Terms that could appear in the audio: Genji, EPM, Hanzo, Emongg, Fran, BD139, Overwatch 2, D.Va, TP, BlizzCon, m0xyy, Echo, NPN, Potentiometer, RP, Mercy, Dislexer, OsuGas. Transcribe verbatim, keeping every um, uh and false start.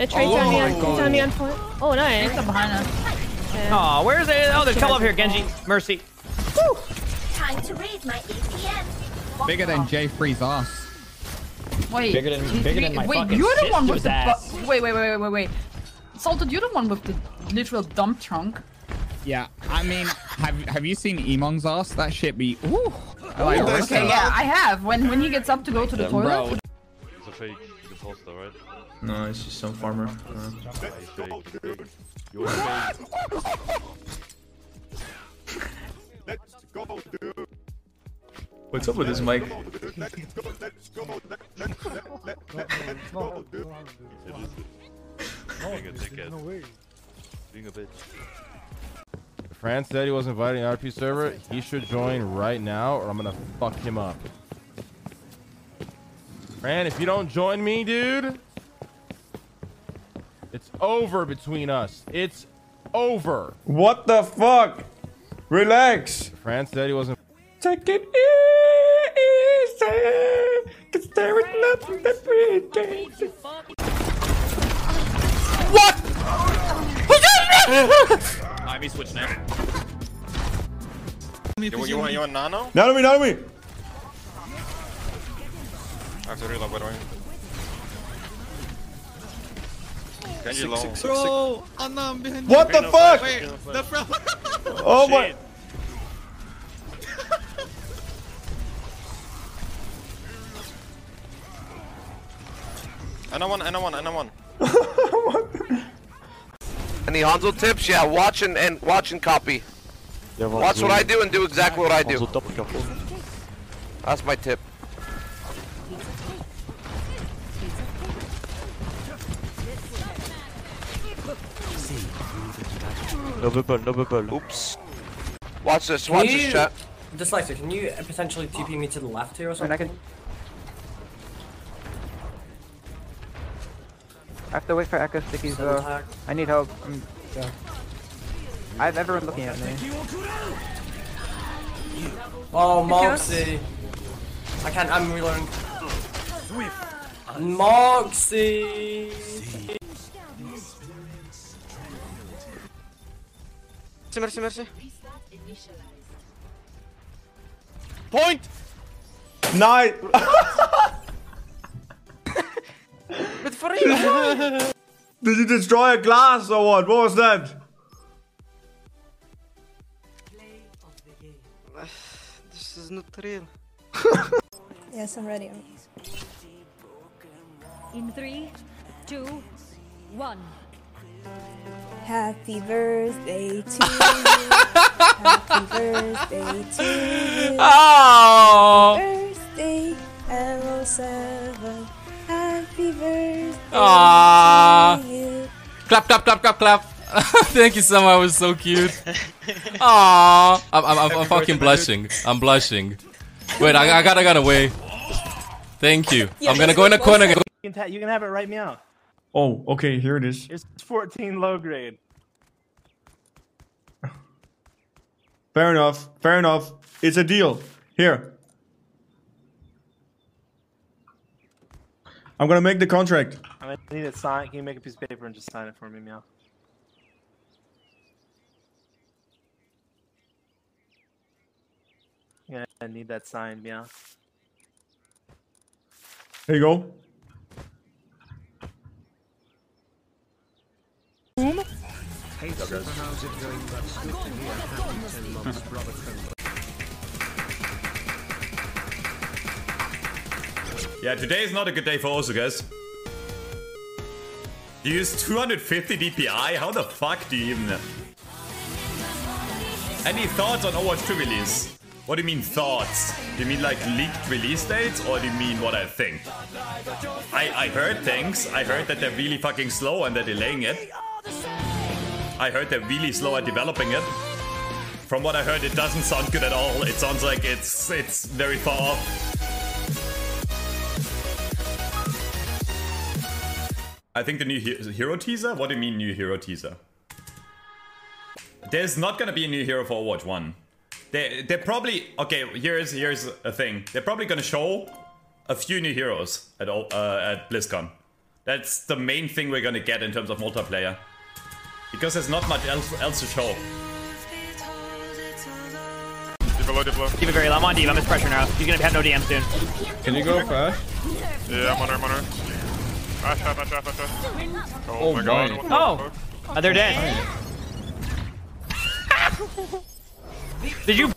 It trades on me. It's on me on point. Oh, nice. It's up behind us. Okay. Oh, where's it? Oh, there's a couple up here, Genji. Mercy. Woo! Time to read my E P M. Bigger than Jay Freeze ass. Wait. Bigger than, bigger you, than my wait, fucking you're the one with ass. the Wait, wait, wait, wait, wait, wait. Salted, you're the one with the literal dump trunk. Yeah, I mean, have have you seen Emong's ass? That shit be ooh. Like, ooh okay, yeah, I have. When when he gets up to go to the Damn, toilet. Bro. It's a fake imposter, right? No, it's just some farmer. Uh, Let's go, dude. What's up with this mic? Being a bitch. Fran said he was inviting an R P server. He should join right now or I'm gonna fuck him up. Fran, if you don't join me, dude, it's over between us. It's over. What the fuck? Relax. Fran said he wasn't. Take it easy. Cause there is nothing that we can do. What? Who's I'm switch now. You, you, you, want, you want nano? Nano me, nano me! I have to reload, by the way. Genji low. Six, six, Bro, six. I'm, I'm behind you. What the fuck? Wait, the front. Oh my. Another one, another one, another one. What the? Any Hanzo tips? Yeah, watch and, and watch and copy. Yeah, well, watch what I do and do exactly what I do. That's my tip. No bubble, no bubble. Oops. Watch this, watch can this you, chat. Dislexer, can you potentially T P me to the left here or something? I can. I have to wait for Echo stickies though. I need help. I'm, yeah. I have everyone looking at me. Oh, m zero xyy. I can't, I'm reloading. m zero xyy. Mercy, mercy. Point! Night! But for you, did you destroy a glass or what? What was that? Play of the game. This is not real. Yes, I'm ready. In three, two, one. Happy birthday to you. Happy birthday to you. Oh. Happy birthday, M zero seven. Happy birthday to you. Clap, clap, clap, clap, clap. Thank you so much. It was so cute. Aww. I'm, I'm, I'm, I'm fucking blushing. I'm blushing. Wait, I, I gotta, I gotta wait. Thank you. Yeah, I'm gonna go in the corner. You can, ta you can have it right now. Oh, okay. Here it is. It's fourteen low grade. Fair enough. Fair enough. It's a deal. Here. I'm gonna make the contract. I need it signed. Can you make a piece of paper and just sign it for me, meow? Yeah, I need that signed, meow. Here you go. Boom. Hey, so how's it going? But yeah, today is not a good day for OsuGas. You use two hundred fifty D P I? How the fuck do you even know? Any thoughts on Overwatch two release? What do you mean thoughts? Do you mean like leaked release dates or do you mean what I think? I, I heard things. I heard that they're really fucking slow and they're delaying it. I heard they're really slow at developing it. From what I heard, it doesn't sound good at all. It sounds like it's it's very far off. I think the new he hero teaser? What do you mean new hero teaser? There's not gonna be a new hero for Overwatch one. They, they're probably... Okay, here's here's a thing. They're probably gonna show a few new heroes at, all, uh, at BlizzCon. That's the main thing we're gonna get in terms of multiplayer, because there's not much else else to show. D.Va very low. I'm on D.Va. I'm his pressure now. He's gonna have no D M soon. Can you go fast? Yeah, I'm on her, I'm on her. Flash, flash, flash, flash. Oh, oh my god. What oh! The oh, they're dead. Did you